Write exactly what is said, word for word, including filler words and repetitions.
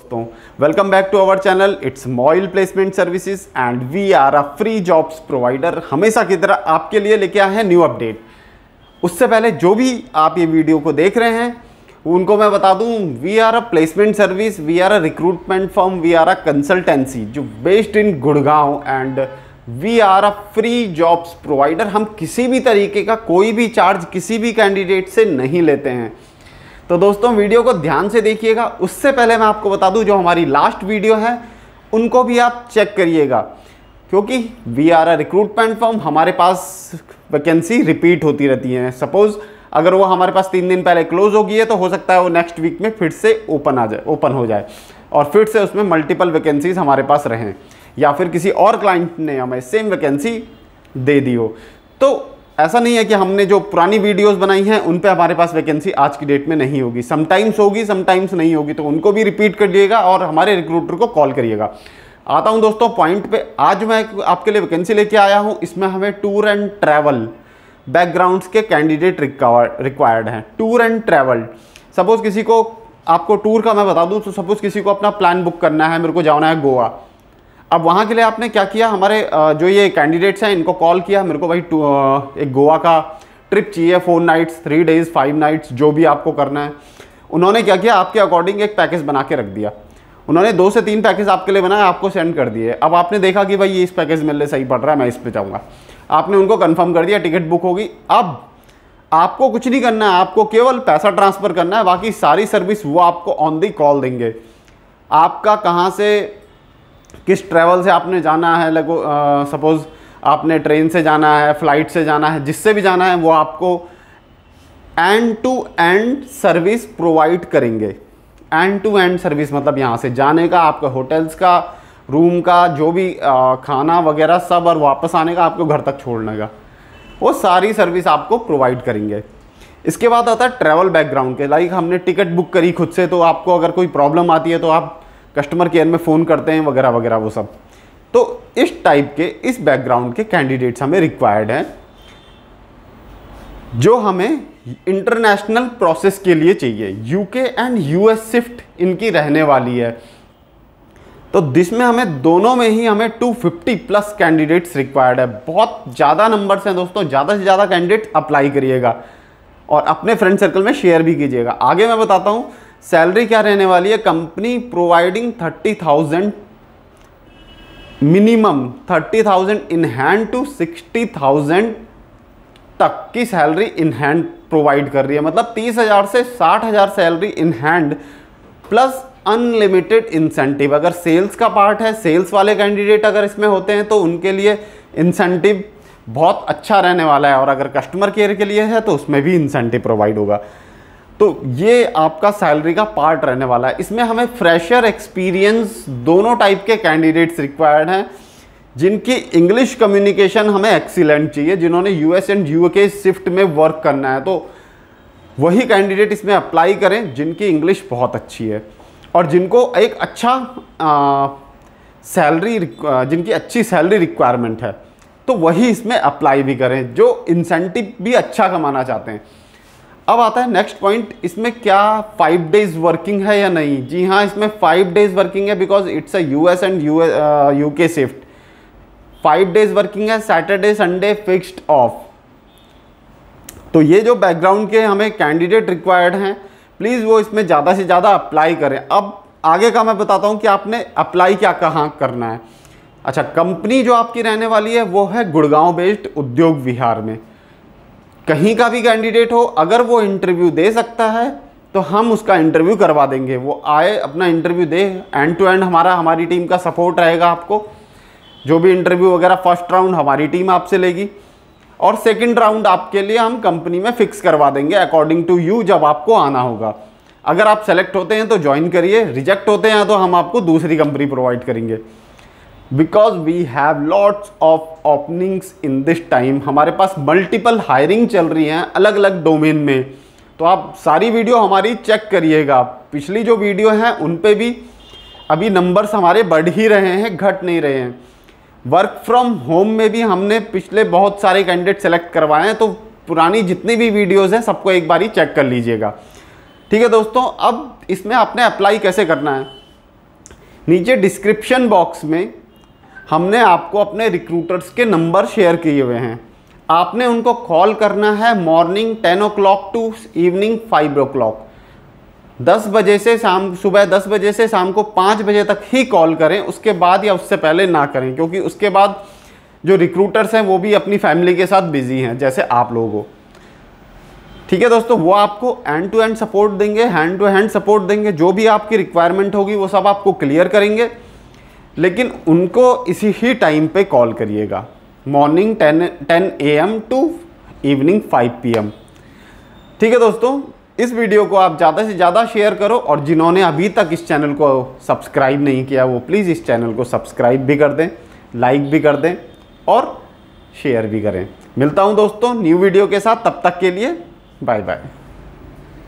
दोस्तों welcome back to our channel it's Moil placement services and we are a free jobs provider. हमेशा की तरह आपके लिए लेके आए हैं न्यू अपडेट। उससे पहले जो भी आप ये वीडियो को देख रहे हैं उनको मैं बता दूं, we are a placement service, we are a recruitment firm, we are a consultancy जो based in Gurgaon and we are a free jobs provider. हम किसी भी तरीके का कोई भी चार्ज किसी भी कैंडिडेट से नहीं लेते हैं। तो दोस्तों वीडियो को ध्यान से देखिएगा। उससे पहले मैं आपको बता दूं, जो हमारी लास्ट वीडियो है उनको भी आप चेक करिएगा, क्योंकि we are a recruitment firm, हमारे पास वैकेंसी रिपीट होती रहती है। सपोज़ अगर वो हमारे पास तीन दिन पहले क्लोज हो गई है तो हो सकता है वो नेक्स्ट वीक में फिर से ओपन आ जाए ओपन हो जाए और फिर से उसमें मल्टीपल वैकेंसीज हमारे पास रहें, या फिर किसी और क्लाइंट ने हमें सेम वैकेंसी दे दी हो। तो ऐसा नहीं है कि हमने जो पुरानी वीडियोस बनाई हैं उन पे हमारे पास वैकेंसी आज की डेट में नहीं होगी। समटाइम्स होगी, समटाइम्स नहीं होगी, तो उनको भी रिपीट करिएगा और हमारे रिक्रूटर को कॉल करिएगा। आता हूं दोस्तों पॉइंट पे। आज मैं आपके लिए वैकेंसी लेके आया हूं, इसमें हमें टूर एंड ट्रैवल बैकग्राउंड्स के कैंडिडेट रिक्वायर्ड हैं। टूर एंड ट्रैवल, सपोज़ किसी को, आपको टूर का मैं बता दूँ, तो सपोज़ किसी को अपना प्लान बुक करना है, मेरे को जाना है गोवा। अब वहाँ के लिए आपने क्या किया, हमारे जो ये कैंडिडेट्स हैं इनको कॉल किया, मेरे को भाई एक गोवा का ट्रिप चाहिए, four nights three days five nights जो भी आपको करना है। उन्होंने क्या किया, आपके अकॉर्डिंग एक पैकेज बना के रख दिया। उन्होंने दो से तीन पैकेज आपके लिए बनाए, आपको सेंड कर दिए। अब आपने देखा कि भाई ये इस पैकेज मेरे लिए सही पड़ रहा है, मैं इस पर जाऊँगा। आपने उनको कन्फर्म कर दिया, टिकट बुक होगी। अब आपको कुछ नहीं करना है, आपको केवल पैसा ट्रांसफ़र करना है, बाकी सारी सर्विस वो आपको ऑन दी कॉल देंगे। आपका कहाँ से, किस ट्रैवल से आपने जाना है, लगो सपोज़ आपने ट्रेन से जाना है, फ़्लाइट से जाना है, जिससे भी जाना है, वो आपको end to end service provide करेंगे। एंड टू एंड सर्विस मतलब यहाँ से जाने का, आपका होटल्स का, रूम का, जो भी आ, खाना वगैरह सब, और वापस आने का, आपको घर तक छोड़ने का, वो सारी सर्विस आपको प्रोवाइड करेंगे। इसके बाद आता है ट्रैवल बैकग्राउंड के, लाइक हमने टिकट बुक करी खुद से, तो आपको अगर कोई प्रॉब्लम आती है तो आप कस्टमर केयर में फ़ोन करते हैं वगैरह वगैरह वो सब। तो इस टाइप के, इस बैकग्राउंड के कैंडिडेट्स हमें रिक्वायर्ड हैं, जो हमें इंटरनेशनल प्रोसेस के लिए चाहिए। यूके एंड यूएस शिफ्ट इनकी रहने वाली है। तो दिस में हमें दोनों में ही हमें two fifty plus candidates required है। बहुत ज़्यादा नंबर्स हैं दोस्तों, ज़्यादा से ज़्यादा कैंडिडेट्स अप्लाई करिएगा और अपने फ्रेंड सर्कल में शेयर भी कीजिएगा। आगे मैं बताता हूँ सैलरी क्या रहने वाली है। Company providing thirty thousand minimum thirty thousand in hand to sixty thousand तक की सैलरी इन हैंड प्रोवाइड कर रही है। मतलब तीस हज़ार से साठ हज़ार salary in hand plus unlimited incentive. अगर सेल्स का पार्ट है, सेल्स वाले कैंडिडेट अगर इसमें होते हैं तो उनके लिए इंसेंटिव बहुत अच्छा रहने वाला है, और अगर कस्टमर केयर के लिए है तो उसमें भी इंसेंटिव प्रोवाइड होगा। तो ये आपका सैलरी का पार्ट रहने वाला है। इसमें हमें फ्रेशर, एक्सपीरियंस दोनों टाइप के कैंडिडेट्स रिक्वायर्ड हैं, जिनकी इंग्लिश कम्युनिकेशन हमें एक्सीलेंट चाहिए, जिन्होंने यूएस एंड यूके शिफ्ट में वर्क करना है। तो वही कैंडिडेट इसमें अप्लाई करें जिनकी इंग्लिश बहुत अच्छी है और जिनको एक अच्छा सैलरी, जिनकी अच्छी सैलरी रिक्वायरमेंट है, तो वही इसमें अप्लाई भी करें, जो इंसेंटिव भी अच्छा कमाना चाहते हैं। अब आता है नेक्स्ट पॉइंट, इसमें क्या फाइव डेज वर्किंग है या नहीं। जी हाँ, इसमें फाइव डेज वर्किंग है, because it's a US and UK shift. Five days working है, सैटरडे संडे फिक्स्ड ऑफ। तो ये जो बैकग्राउंड के हमें कैंडिडेट रिक्वायर्ड हैं, प्लीज़ वो इसमें ज़्यादा से ज़्यादा अप्लाई करें। अब आगे का मैं बताता हूँ कि आपने अप्लाई क्या कहाँ करना है। अच्छा, कंपनी जो आपकी रहने वाली है वो है गुड़गांव बेस्ड उद्योग विहार में। कहीं का भी कैंडिडेट हो, अगर वो इंटरव्यू दे सकता है तो हम उसका इंटरव्यू करवा देंगे। वो आए, अपना इंटरव्यू दे, एंड टू एंड हमारा, हमारी टीम का सपोर्ट रहेगा। आपको जो भी इंटरव्यू वगैरह, फर्स्ट राउंड हमारी टीम आपसे लेगी और सेकंड राउंड आपके लिए हम कंपनी में फ़िक्स करवा देंगे अकॉर्डिंग टू यू, जब आपको आना होगा। अगर आप सेलेक्ट होते हैं तो ज्वाइन करिए, रिजेक्ट होते हैं तो हम आपको दूसरी कंपनी प्रोवाइड करेंगे, because we have lots of openings in this time. हमारे पास मल्टीपल हायरिंग चल रही हैं अलग अलग डोमेन में, तो आप सारी वीडियो हमारी चेक करिएगा। पिछली जो वीडियो हैं उन पे भी अभी नंबर्स हमारे बढ़ ही रहे हैं, घट नहीं रहे हैं। वर्क फ्रॉम होम में भी हमने पिछले बहुत सारे कैंडिडेट सेलेक्ट करवाए हैं, तो पुरानी जितनी भी वीडियोज़ हैं सबको एक बार ही चेक कर लीजिएगा। ठीक है दोस्तों, अब इसमें आपने अप्लाई कैसे करना है। नीचे डिस्क्रिप्शन बॉक्स में हमने आपको अपने रिक्रूटर्स के नंबर शेयर किए हुए हैं, आपने उनको कॉल करना है morning ten o'clock to evening five o'clock, दस बजे से शाम सुबह दस बजे से शाम को पाँच बजे तक ही कॉल करें, उसके बाद या उससे पहले ना करें, क्योंकि उसके बाद जो रिक्रूटर्स हैं वो भी अपनी फैमिली के साथ बिजी हैं जैसे आप लोग हो। ठीक है दोस्तों, वो आपको हैंड टू हैंड सपोर्ट देंगे, हैंड टू हैंड सपोर्ट देंगे, जो भी आपकी रिक्वायरमेंट होगी वो सब आपको क्लियर करेंगे, लेकिन उनको इसी ही टाइम पे कॉल करिएगा, morning ten ten A M to evening five P M. ठीक है दोस्तों, इस वीडियो को आप ज़्यादा से ज़्यादा शेयर करो, और जिन्होंने अभी तक इस चैनल को सब्सक्राइब नहीं किया वो प्लीज़ इस चैनल को सब्सक्राइब भी कर दें, लाइक भी कर दें और शेयर भी करें। मिलता हूँ दोस्तों न्यू वीडियो के साथ, तब तक के लिए बाय बाय।